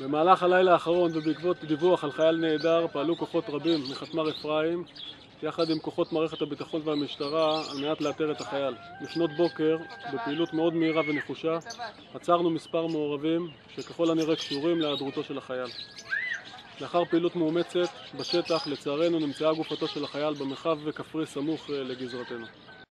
במהלך הלילה האחרון ובעקבות דיווח על חייל נעדר פעלו כוחות רבים מחתמ"ר אפרים יחד עם כוחות מערכת הביטחון והמשטרה על מנת לאתר את החייל. לפנות בוקר, בפעילות מאוד מהירה ונחושה, עצרנו מספר מעורבים שככל הנראה קשורים להיעדרותו של החייל. לאחר פעילות מאומצת בשטח, לצערנו נמצאה גופתו של החייל במרחב וכפרי סמוך לגזרתנו.